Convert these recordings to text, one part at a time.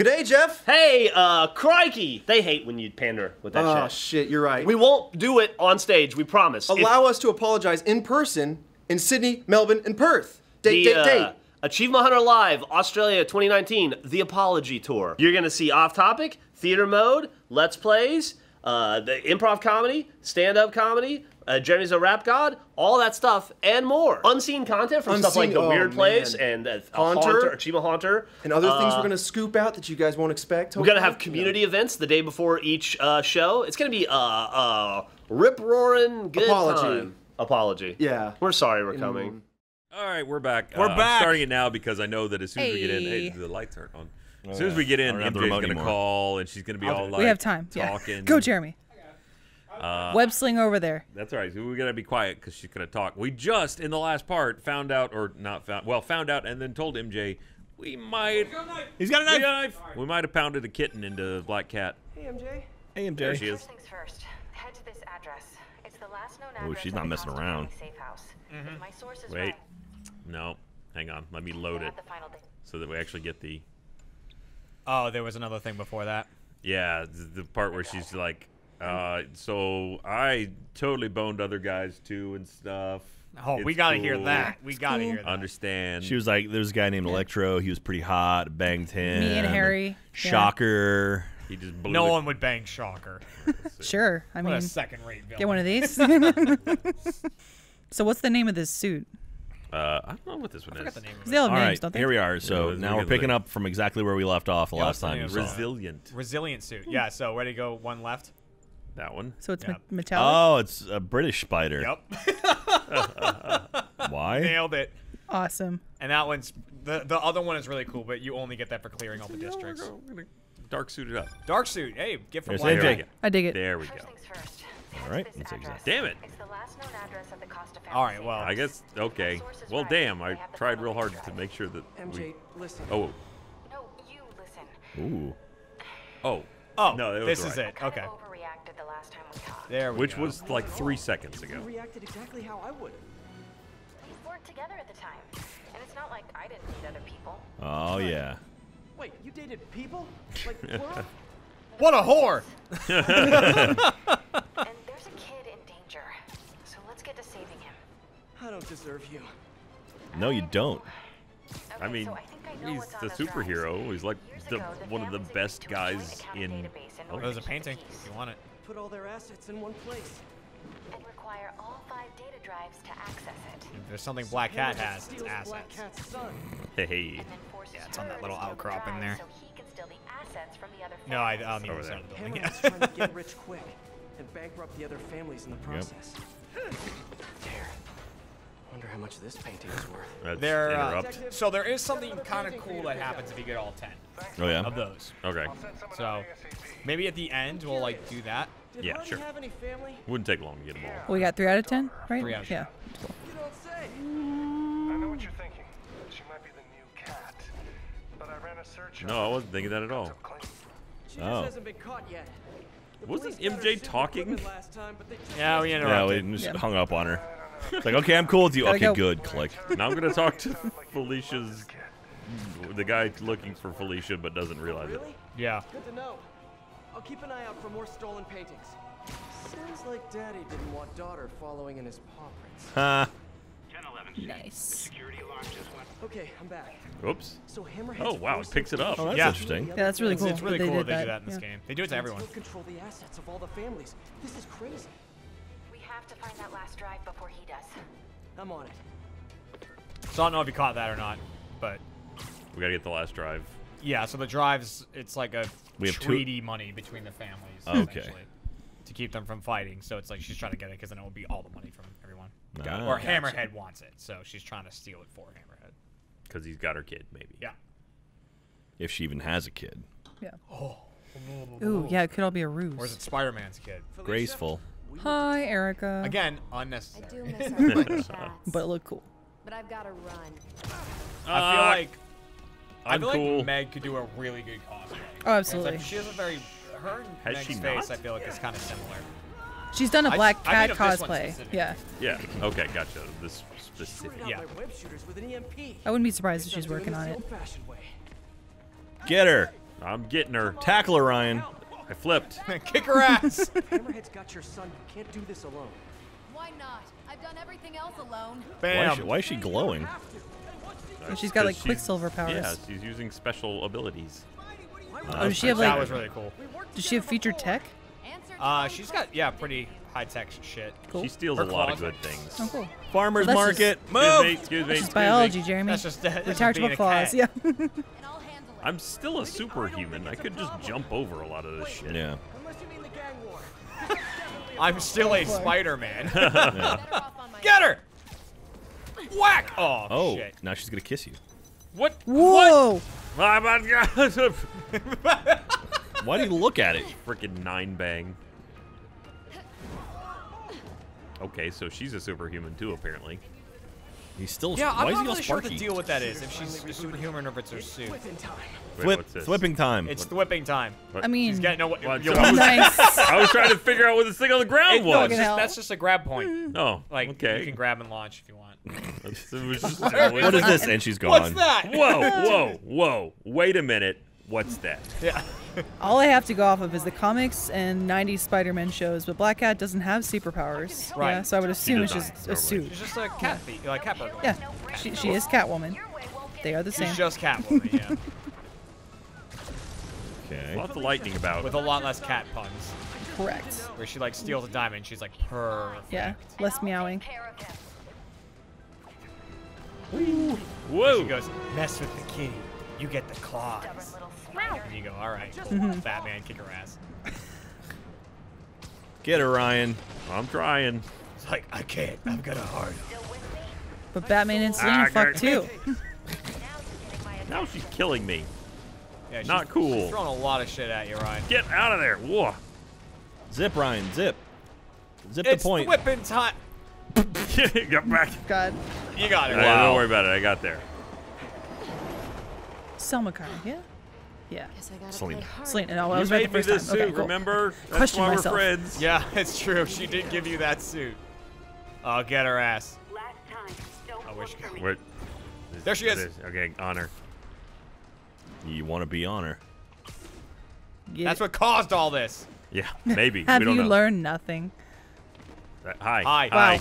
Good day, Jeff. Hey, crikey. They hate when you pander with that shit. Oh, shit, you're right. We won't do it on stage, we promise. Allow us to apologize in person in Sydney, Melbourne, and Perth. Date. Achievement Hunter Live Australia 2019, the Apology Tour. You're going to see Off Topic, Theater Mode, Let's Plays, the improv comedy, stand-up comedy, Jeremy's a Rap God, all that stuff and more. Unseen content from stuff like The Weird Place and Haunter, Achievement Haunter. And other things we're going to scoop out that you guys won't expect. Hopefully. We're going to have community events the day before each show. It's going to be rip-roaring good time. Apology. Yeah. We're sorry we're coming. All right, we're back. We're back. I'm starting it now because I know that as soon as we get in, the lights aren't on. As soon as we get in, MJ's going to call and she's going to be all like, we have time. Talking. Yeah. Go, Jeremy. Web sling over there. That's right. We're gonna be quiet because she's gonna talk. We just in the last part found out, or not found, well, found out and then told MJ we might. He's got a knife. We might have pounded a kitten into Black Cat. Hey MJ. Hey MJ. There she is. First things first. Head to this address. It's the last known address. Oh, she's not messing around. Safe house. Mm-hmm. My source is right. No, hang on. Let me load it so that we actually get the. Oh, there was another thing before that. Yeah, the part where she's like. So I totally boned other guys too and stuff. Oh, it's we gotta hear that. Understand. She was like, there's a guy named Electro. He was pretty hot. Banged him. Me and Harry. Shocker. Yeah. He just blew. No one would bang Shocker. Sure. I mean, what a second-rate villain. Get one of these. So what's the name of this suit? I don't know what this one is. The name of it. They all have names, don't they? Here we are. So now we're picking up from exactly where we left off the last time. Resilient. Resilient suit. Yeah. So where to go? One left. That one. So it's metallic? Oh, it's a British spider. Yep. Why? Nailed it. Awesome. And that one's, the other one is really cool, but you only get that for clearing all the districts. We're gonna dark suit it up. Dark suit. Hey, get from Black. I dig it. There we go. All right. Damn it. All right, well. I guess, okay. Well, damn. I tried real hard to make sure that MJ, listen. Oh. No, you listen. Ooh. Oh. Oh, no, this is it. Okay. There we go. Which was like 3 seconds ago. You reacted exactly how I would. We weren't together at the time, and it's not like I didn't need other people. Oh yeah. Wait, you dated people? Like what? What a whore! And there's a kid in danger, so let's get to saving him. I don't deserve you. No, you don't. Okay, I mean, so I he's the superhero. He's like one of the best guys in. Oh, there's a painting. If you want it. Put all their assets in one place. And require all 5 data drives to access it. If there's something Black Cat has, it's assets. Hey. Yeah, it's on that little outcrop in there. So he can steal the assets from the other families. No, I'll need to sell the building. Yeah. Hammerhead's trying to get rich quick and bankrupt the other families in the process. Yep. There. Wonder how much this painting is worth. So there is something kind of cool that happens if you get all 10. Oh yeah. Of those. Okay. So maybe at the end we'll like do that. Yeah, sure. Wouldn't take long to get them all. Well, we got 3 out of 10, right? 3 out of 10. Yeah. Cool. You don't say. I know what you're thinking. She might be the new cat, but I ran a search. No, I wasn't thinking that at all. She just hasn't been caught yet. Wasn't MJ talking? Yeah, we interrupted. Yeah, we just hung up on her. It's like, okay, I'm cool with you. Okay, good. Click. Now I'm gonna talk to Felicia's, the guy looking for Felicia but doesn't realize it. Yeah. Good to know. I'll keep an eye out for more stolen paintings. Sounds like Daddy didn't want daughter following in his paw prints. Ha. Nice. Okay, I'm back. Oops. Oh wow, it picks it up. Oh, that's interesting. Yeah, that's really cool. It's really cool they do that in this game. They do it to everyone. Control the assets of all the families. This is crazy. We have to find that last drive before he does. I'm on it. So I don't know if you caught that or not, but we gotta get the last drive. Yeah, so the drives, it's like a treaty money between the families, essentially, to keep them from fighting. So it's like she's trying to get it because then it will be all the money from everyone. Got it. Or Hammerhead wants it, so she's trying to steal it for Hammerhead. Because he's got her kid, maybe. Yeah. If she even has a kid. Yeah. Oh. Ooh, yeah, it could all be a ruse. Or is it Spider-Man's kid? Graceful. Hi, Erica. Again, unnecessary. I do miss our but look cool. But I've got to run. I feel like... I feel like Meg could do a really good cosplay. Oh, absolutely. Like she has a very Meg's face. I feel like it's kind of similar. She's done a Black Cat cosplay. Yeah. Yeah. Okay. Gotcha. This specific. Yeah. I wouldn't be surprised if she's working on it. Get her. I'm getting her. Tackle her, Ryan. I flipped. Kick her ass. Hammerhead's got your son. You can't do this alone. Why not? I've done everything else alone. Bam. Why is she glowing? And she's got like Quicksilver powers. Yeah, she's using special abilities. Oh, does she have, like, that was really cool. Does she have featured tech? She's got, yeah, pretty high tech shit. Cool. She steals a lot of good things. Oh, cool. Farmer's market. Just, move. Excuse me. That's just biology, Jeremy. That's just retractable claws. Yeah. I'm still a superhuman. I could just jump over a lot of this shit. Yeah. I'm still a Spider-Man. Yeah. Get her! Whack! Oh, oh shit. Now she's gonna kiss you. What? Whoa! What? Why do you look at it? Freaking nine bang. Okay, so she's a superhuman too, apparently. He's still. Yeah, why I'm not really sure what the deal with that is. If she's a superhuman or if it's her suit. Flipping time. It's flipping time. What? I mean, she's got, no, what, I was trying to figure out what this thing on the ground was. No, that's just a grab point. Oh, like, okay. You can grab and launch if you want. What is this? And she's gone. What's that? Whoa. Wait a minute. What's that? Yeah. All I have to go off of is the comics and 90s Spider-Man shows, but Black Cat doesn't have superpowers. Right. Yeah, so I would assume it's just a suit. She's just a cat, like Catwoman. Yeah, she is Catwoman. They are the same. She's just Catwoman, yeah. Okay. Lots of lightning about. With a lot less cat puns. Correct. Where she like steals a diamond and she's like, perfect. Yeah, less meowing. Woo. Whoa. She goes, mess with the kitty, you get the claws. And you go, all right, Batman, kick her ass. Get her, Ryan. I'm trying. It's like, I can't. I've got a heart. But Batman and Selena fuck too. Now she's killing me. Yeah, not cool. She's throwing a lot of shit at you, Ryan. Get out of there. Whoa. Zip, Ryan. Zip. Zip the point. It's whipping time. Get back. God. You got it. Wow. Right, don't worry about it. I got there. Selma Kyle, yeah? Yeah. Selena. Selena. No, I was right the first time. Okay, cool. Remember? That's question why we're friends. Yeah, it's true. She did give you that suit. Oh, get her ass. Last time, don't there she is. Okay, on her. You want to be on her. Yeah. That's what caused all this. Yeah, maybe. Have we don't you know. Learned nothing? Hi.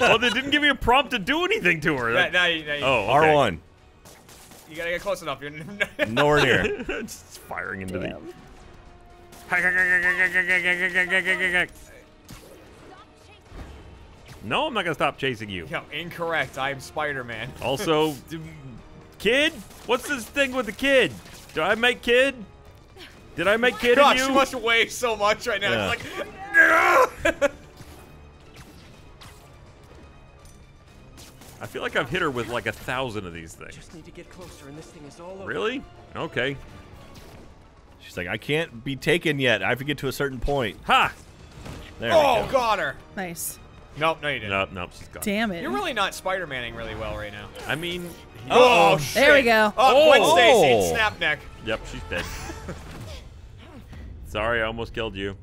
Well, they didn't give me a prompt to do anything to her. Right, now you R1. You gotta get close enough. You're nowhere near. Just firing into the. No, I'm not gonna stop chasing you. No, incorrect. I am Spider-Man. Also, kid, what's this thing with the kid? Do I make kid? Did I make kid? Gosh, she must weigh so much right now. Yeah. It's like. I feel like I've hit her with like 1,000 of these things. Just need to get closer and this thing is all over. Really? Okay. She's like, I can't be taken yet. I have to get to a certain point. Ha! There we go. Got her. Nice. Nope, no you didn't. Nope, she's gone. Damn it. You're really not Spider-Manning really well right now. I mean... Oh, shit. There we go. Oh, Gwen Stacy, snap neck. Yep, she's dead. Sorry, I almost killed you.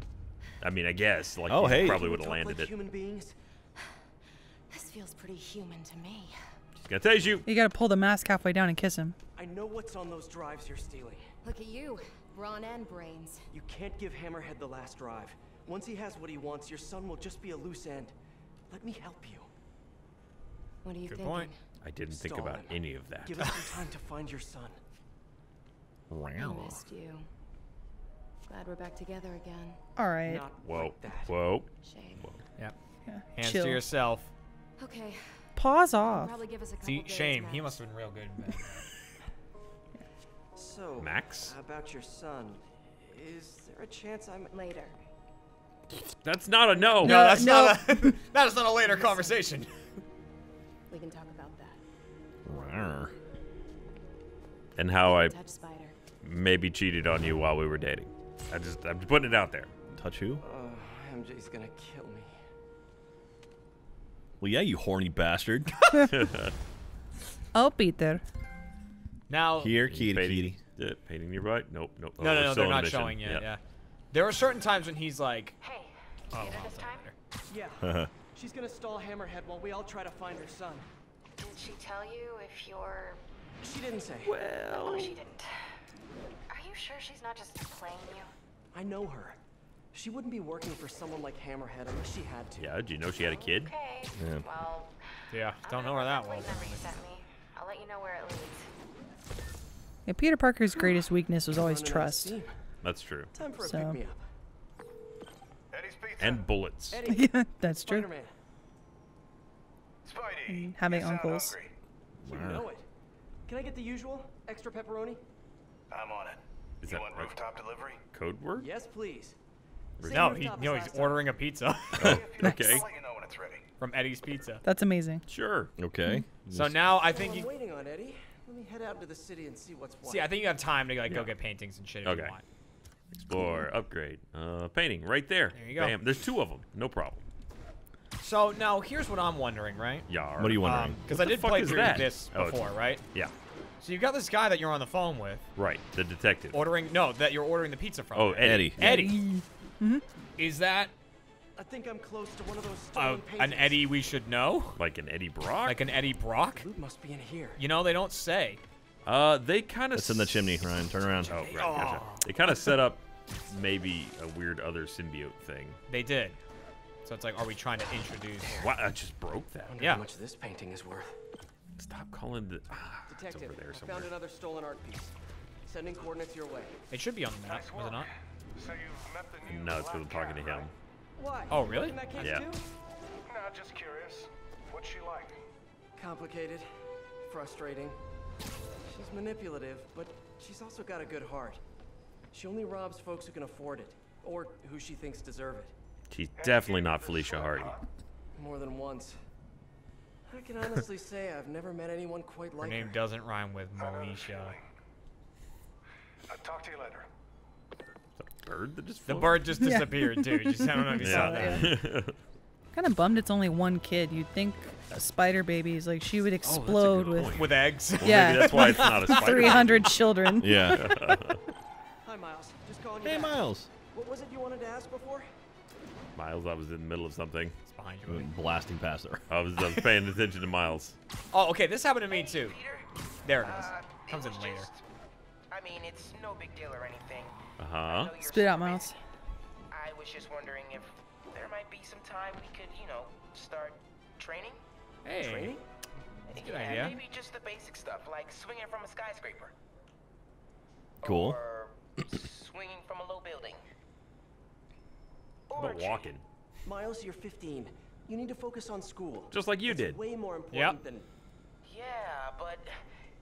I mean, I guess. Like, oh, hey. Probably would have landed like it. Human beings? Feels pretty human to me. She's gonna tase you. You gotta pull the mask halfway down and kiss him. I know what's on those drives you're stealing. Look at you, brawn and brains. You can't give Hammerhead the last drive. Once he has what he wants, your son will just be a loose end. Let me help you. What do you think? Good point. I didn't think about any of that. Give us some time to find your son. I missed you. Glad we're back together again. All right. Not like that. Whoa. Shame. Whoa. Yep. Yeah. Hands to yourself. Okay. Paws off. See, shame. He must have been real good. In So, Max, about your son, is there a chance I'm later? That's not a no. No, that's not a. That is not a later conversation. We can talk about that. And how I maybe cheated on you while we were dating. I'm just putting it out there. Touch who? MJ's gonna kill me. Well, yeah, you horny bastard. I'll beat there. Now, here, kitty. Painting your butt? Nope. No, they're not showing yet. Yeah. There are certain times when he's like, hey, this time? Yeah. She's going to stall Hammerhead while we all try to find her son. Did she tell you if you're She didn't say. Well... No, she didn't. Are you sure she's not just playing you? I know her. She wouldn't be working for someone like Hammerhead unless she had to. Yeah, do you know she had a kid? Okay. Yeah. Well, yeah, don't know where that was. I'll let you know where it leads. Yeah, Peter Parker's greatest weakness was always trust. That's true. Time for a pick-me-up. And bullets. Yeah, that's true. Spidey, having uncles. Wow. You know it. Can I get the usual extra pepperoni? I'm on it. Is that rooftop delivery? Code word? Yes, please. No, he, you know, he's ordering a pizza. Oh, okay. From Eddie's Pizza. That's amazing. Sure. Okay. Mm-hmm. So now I think you. I'm waiting on Eddie. Let me head out to the city and see what's what. See, I think you have time to like go get paintings and shit if you want. Explore, upgrade, painting right there. There you go. Bam. There's two of them. No problem. So now here's what I'm wondering, right? Yeah. What are you wondering? Because I did play through this before, right? Yeah. So you've got this guy that you're on the phone with. Right. The detective. Ordering? No, that you're ordering the pizza from. Oh, right? Eddie. Eddie. Mm-hmm. Is that? I think I'm close to one of those stolen pages. An Eddie we should know? Like an Eddie Brock? Like an Eddie Brock? The loot must be in here. You know they don't say. They kind of. It's in the chimney, Ryan. Turn around. Oh, right. Gotcha. They kind of set up maybe a weird other symbiote thing. They did. So it's like, are we trying to introduce? Wow, I just broke that. I wonder how much this painting is worth. Stop calling the. Detective, it's over there somewhere. I found another stolen art piece. Sending coordinates your way. It should be on the map, was it not? So you've met the new Black Cat, I'm talking to him. Why? Oh, really? Yeah. No, just curious. What's she like? Complicated, frustrating. She's manipulative, but she's also got a good heart. She only robs folks who can afford it, or who she thinks deserve it. She's definitely not Felicia Hardy. More than once. I can honestly say I've never met anyone quite like her. Her name doesn't rhyme with Moesha. I'll talk to you later. Bird that just the bird just disappeared too. Just, I don't know if you saw that. Yeah. Kind of bummed it's only one kid. You'd think a spider baby is like she would explode with eggs. Well, yeah, maybe that's why it's not a spider. 300 children. Yeah. Hi Miles, just calling you. Hey Miles. What was it you wanted to ask before? Miles, I was in the middle of something. It's behind you. Blasting past her. I was paying attention to Miles. Oh, okay. This happened to me too. Peter? There it is. Comes in later. I mean, it's no big deal or anything. Spit out, Miles. I was just wondering if there might be some time we could, you know, start training. Hey. Training? That's a good idea. Maybe just the basic stuff, like swinging from a skyscraper. Cool. Or swinging from a low building. Or walking. Miles, you're 15. You need to focus on school. Just like you did. It's way more important than... Yeah, but...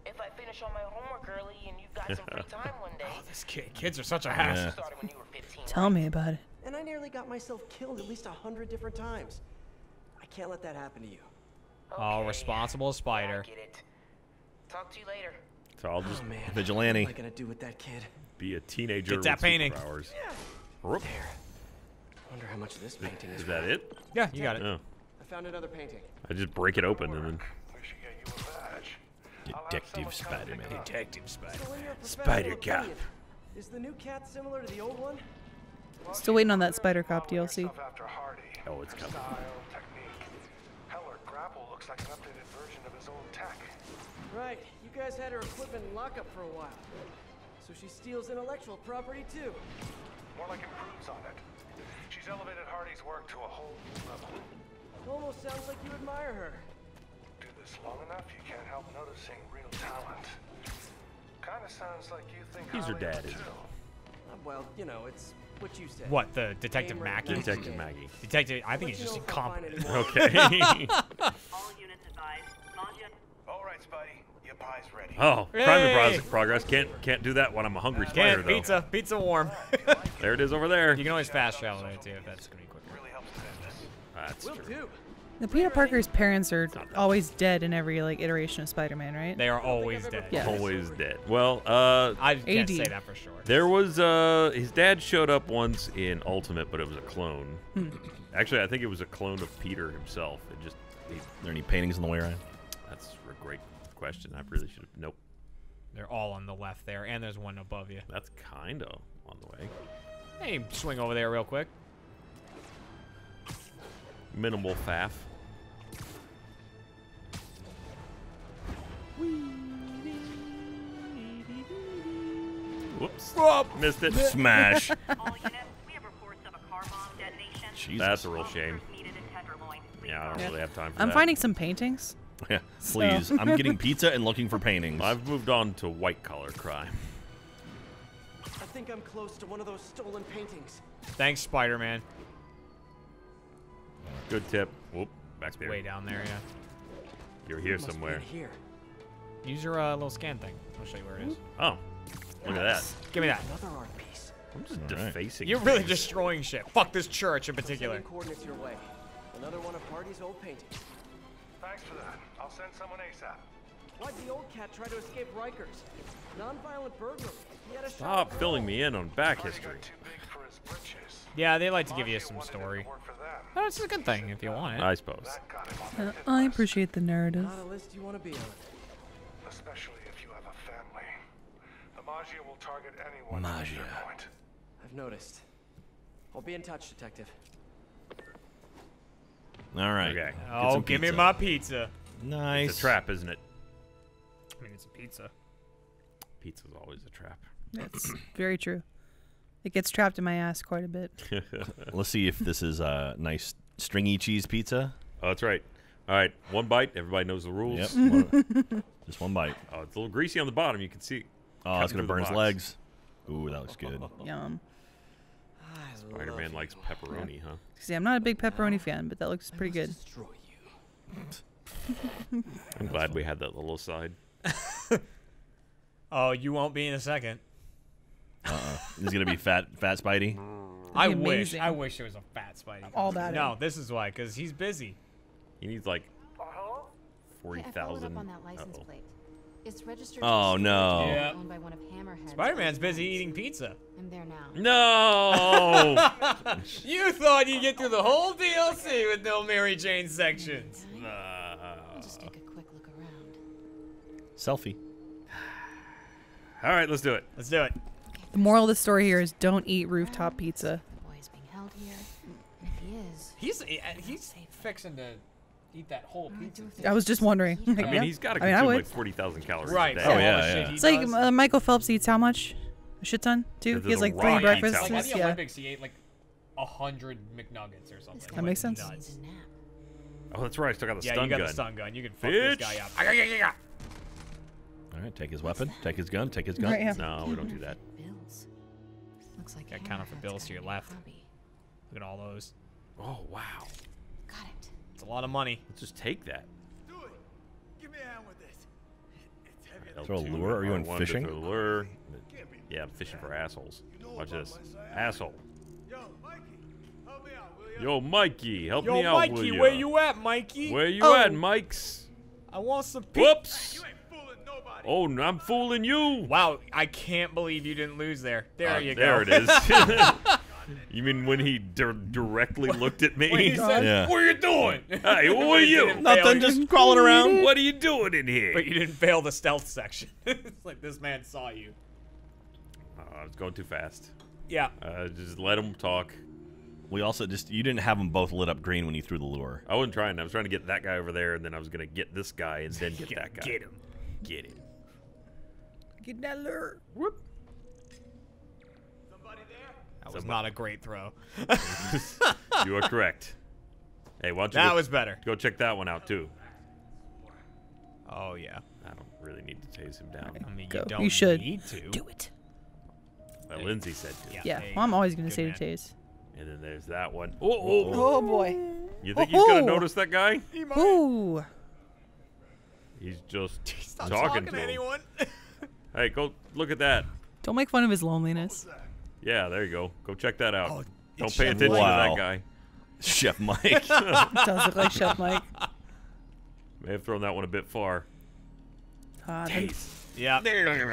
If I finish all my homework early and you've got some free time one day. Oh, this kids are such a hassle. Yeah. Started when you were 15. Tell me about it. And I nearly got myself killed at least 100 different times. I can't let that happen to you. Okay. Oh, responsible spider. I get it. Talk to you later. So I'll just vigilante. What am I gonna do with that kid? Be a teenager. Get that painting. Yeah. There. Wonder how much this painting is. Is that it? Yeah, you got it. Oh. I found another painting. I just break it open and then. Detective Spider-Man. Detective Spider-Man. Spider Cop. Is the new cat similar to the old one? Still waiting on that Spider Cop DLC. Oh, it's coming. Right. You guys had her equipment in lockup for a while. So she steals intellectual property too. More like improves on it. She's elevated Hardy's work to a whole new level. It almost sounds like you admire her. Long enough, you can't help noticing real talent. Kind of sounds like you think he's your dad, isn't it? Well, you know, it's what you said. What, the Detective Maggie? Detective Maggie. Detective, I think he's just incompetent. Okay. All units advised. All right, Spidey. Your pie's ready. Oh, crime in progress. Can't do that when I'm a hungry spider, though. Pizza. Pizza warm. There it is over there. You can always fast travel there, too, if that's going to be quicker. Really helps the business. That's true. The Peter Parker's parents are always dead in every like iteration of Spider-Man, right? They are always dead. Yes. Always dead. Well, I can't say that for sure. There was his dad showed up once in Ultimate, but it was a clone. Actually, I think it was a clone of Peter himself. It just are there any paintings on the way, Ryan? That's a great question. I really should have. Nope. They're all on the left there, and there's one above you. That's kind of on the way. Hey, swing over there real quick. Minimal faff. Whoops. Whoa. Missed it. Smash. All units, we have reports of a car bomb detonation. Jesus. That's a real shame. Yeah, I don't really have time for that. I'm finding some paintings. Yeah, please. So. I'm getting pizza and looking for paintings. I've moved on to white-collar crime. I think I'm close to one of those stolen paintings. Thanks, Spider-Man. Good tip. Whoop. Backspace. Way down there, yeah. You're here somewhere. Here. Use your little scan thing. I'll show you where it is. Oh. Look at that. Give me that. Another art piece. I'm just defacing. You're really destroying shit. Fuck this church in particular. Coordinates your way. Another one of Hardy's old paintings. Thanks for that. I'll send someone ASAP. Why'd the old cat try to escape Rikers? Non-violent burglary. Stop filling me in on back history. Yeah, they like to give you some story. Oh, it's a good thing if you want it. I suppose. I appreciate the narrative. Not a list you want to be on. Especially if you have a family. The Magia will target anyone. Magia. I've noticed. I'll be in touch, detective. All right. Okay. Oh, give me my pizza. Nice. It's a trap, isn't it? I mean, it's a pizza. Pizza's always a trap. That's very true. It gets trapped in my ass quite a bit. Let's see if this is a nice stringy cheese pizza. Oh, that's right. All right, one bite. Everybody knows the rules. Yep. Just one bite. Oh, it's a little greasy on the bottom. You can see. Oh, it's gonna burn his legs. Ooh, that looks good. Yum. Spider-Man likes pepperoni, huh? See, I'm not a big pepperoni fan, but that looks pretty good. I'm glad we had that little side. Oh, you won't be in a second. This is gonna be fat Spidey. I wish it was a fat Spidey. All that. No, in. This is why, because he's busy. He needs like 40,000. It's registered. Oh no! Yeah. Owned by one of Hammerhead. Spider-Man's busy eating pizza. I'm there now. No! You thought you'd get through the whole DLC with no Mary Jane sections. I'll just take a quick look around. Selfie. All right, let's do it. Let's do it. The moral of the story here is don't eat rooftop pizza. The boy's being held here. If he is, he's fixing to. Eat that whole pizza. I was just wondering. I mean, he's got to consume like 40,000 calories a day. Oh, yeah. It's like Michael Phelps eats how much? A shit ton, too? He has like 3 breakfasts. Like, at the Olympics, he ate like 100 McNuggets or something. That makes sense. Nuts. Oh, that's right. I still got the stun gun. Yeah, you got the stun gun. You can fuck this guy up. All right, take his weapon. Take his gun. Take his gun. Right, yeah. No, we don't do that. Looks like you got counter for bills to your left. Look at all those. Oh, wow. Got it. It's a lot of money. Let's just take that. Do it. Give me a hand with this. It's heavy. Right, throw a lure. Are you in fishing? Throw a lure. Yeah, I'm fishing for assholes. Watch this. Asshole. Yo, Mikey, help me out, will you? Yo, Mikey, help me out, will ya? Yo, Mikey, where you at, Mikey? Where you at, Mikes? I want some pizza. Whoops. You ain't fooling nobody. Oh, I'm fooling you. Wow, I can't believe you didn't lose there. There you go. There it is. You mean when he directly looked at me? He said, what are you doing? Hey, what are you? Nothing, just crawling around. What are you doing in here? But you didn't fail the stealth section. It's like this man saw you. I was going too fast. Yeah. Just let him talk. We also just, you didn't have them both lit up green when you threw the lure. I wasn't trying. I was trying to get that guy over there, and then I was going to get this guy, and then get that guy. Get him. Get him. Get that lure. Whoop. That was not a great throw. You are correct. Hey, why don't you was better. Go check that one out too. Oh yeah. I don't really need to tase him down. I mean, you should need to. Do it. Well, Lindsay said to. Yeah. Well, I'm always going to say to tase. And then there's that one. Oh, oh, oh boy. You think he's going to notice that guy? He might. Ooh. He's just talking to anyone. Hey, go look at that. Don't make fun of his loneliness. Yeah, there you go. Go check that out. Oh, don't pay attention to that guy. Chef Mike. It does look like Chef Mike. May have thrown that one a bit far. Yeah,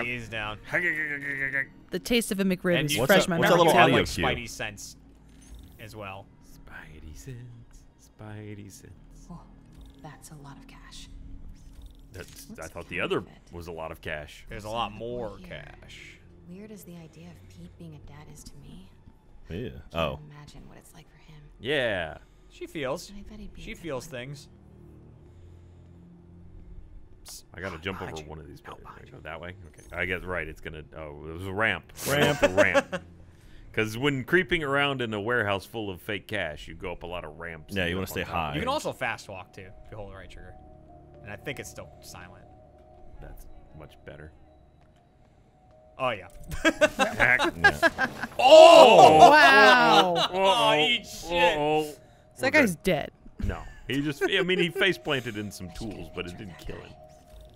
he's down. The taste of a McRib is fresh. What's that little audio cue? Spidey sense as well. Spidey sense. Spidey sense. Oh, that's a lot of cash. I thought the other was a lot of cash. There's a lot more cash. Weird as the idea of Pete being a dad is to me. Yeah. Oh. Imagine what it's like for him. Yeah. She feels. She feels things. Oops. I gotta jump over one of these. Pillars. I go that way. Okay. I guess right. It's gonna. Oh, it was a ramp. Ramp. Ramp. Because when creeping around in a warehouse full of fake cash, you go up a lot of ramps. Yeah, you want to stay high. You can also fast walk too if you hold the right trigger, and I think it's still silent. That's much better. Oh yeah. Oh wow! Uh-oh. Oh eat shit! Uh-oh. So that guy's dead. No, he just. I mean, he face planted in some tools, but it didn't kill him.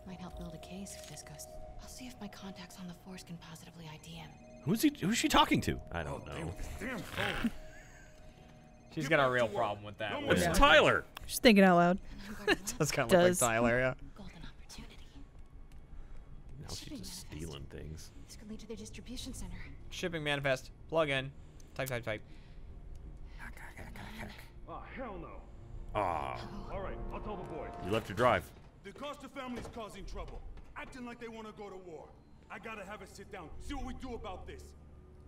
Might help build a case if this goes. I'll see if my contacts on the force can positively ID him. Who's she talking to? I don't know. She's got a real problem with that. It's Tyler. She's thinking out loud. It does kind of look like Tyler, yeah. Golden opportunity. Now she's just stealing things. This could lead to their distribution center. Shipping manifest. Plug in. Type. Oh, hell no. Ah. All right, I'll tell the boys. You left your drive. The Costa family's causing trouble, acting like they want to go to war. I gotta have a sit down, see what we do about this.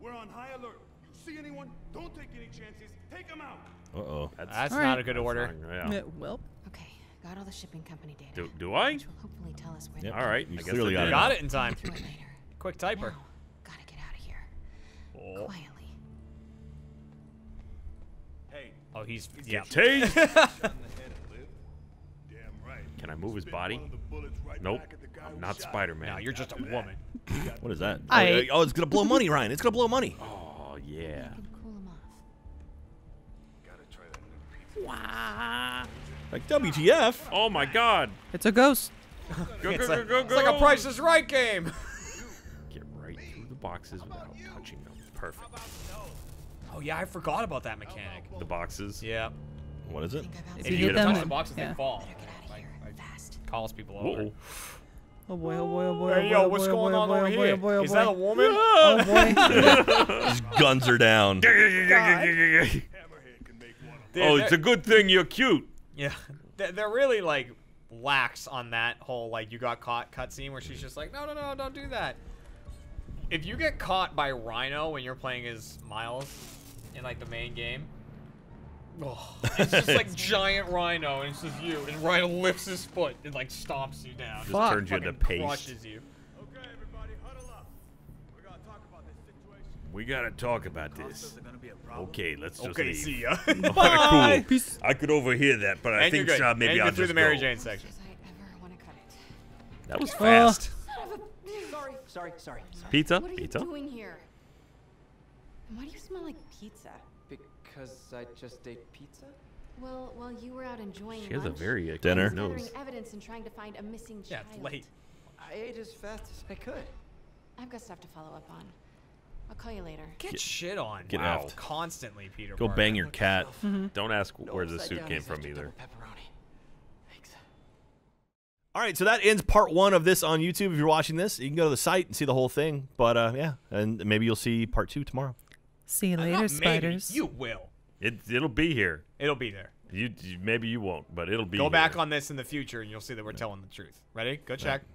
We're on high alert. You see anyone? Don't take any chances. Take them out. Uh-oh. That's not a good order. Yeah. Well. Okay, got all the shipping company data. Do I? Which will hopefully tell us where. Yep. All right, you clearly got it in time. Quick typer. Now, gotta get out of here. Oh. Quietly. Hey. Oh, he's yeah. Can I move his body? Nope. I'm not Spider-Man. No, you're just a woman. What is that? Oh, it's gonna blow money, Ryan. It's gonna blow money. Oh yeah. Wow. Like WTF? Oh my God. It's a ghost. Go, go, go, go, go. It's like a Price is Right game. Get right through the boxes without touching them. Perfect. Oh yeah, I forgot about that mechanic. The boxes. Yeah. What is it? If you hit them, the boxes they fall. Calls people over. Whoa. Oh boy! Oh boy! Oh boy! Hey yo, what's going on over here? Is that a woman? Oh boy! His guns are down. Oh, it's a good thing you're cute. Yeah, they're really like lax on that whole like you got caught cutscene where she's just like no no no don't do that. If you get caught by Rhino when you're playing as Miles in like the main game. Oh, it's just like giant Rhino, and it's just you. And Rhino lifts his foot and like stomps you down. Just turns you into paste. Crushes you. Okay, everybody, huddle up. We gotta talk about this situation. We gotta talk about this. Okay, let's just leave. See ya. Bye. Cool. Peace. I could overhear that, but I think maybe I'll just go. And the Mary Jane section. That was fast. Sorry. Pizza. What are you doing here? Why do you smell like pizza? Because I just ate pizza? Well, while you were out enjoying lunch, she has a very dinner nose. Evidence and trying to find a missing child. Yeah, it's late. I ate as fast as I could. I've got stuff to follow up on. I'll call you later. Get shit on. Get out. Constantly, Peter. Go bang your cat. Don't ask where the suit came from either. All right, so that ends part one of this on YouTube. If you're watching this, you can go to the site and see the whole thing. But yeah, and maybe you'll see part two tomorrow. See you later, spiders. Maybe. You will. It'll be here. It'll be there. You maybe you won't, but it'll be. Go back on this in the future, and you'll see that we're telling the truth. Ready? Go check.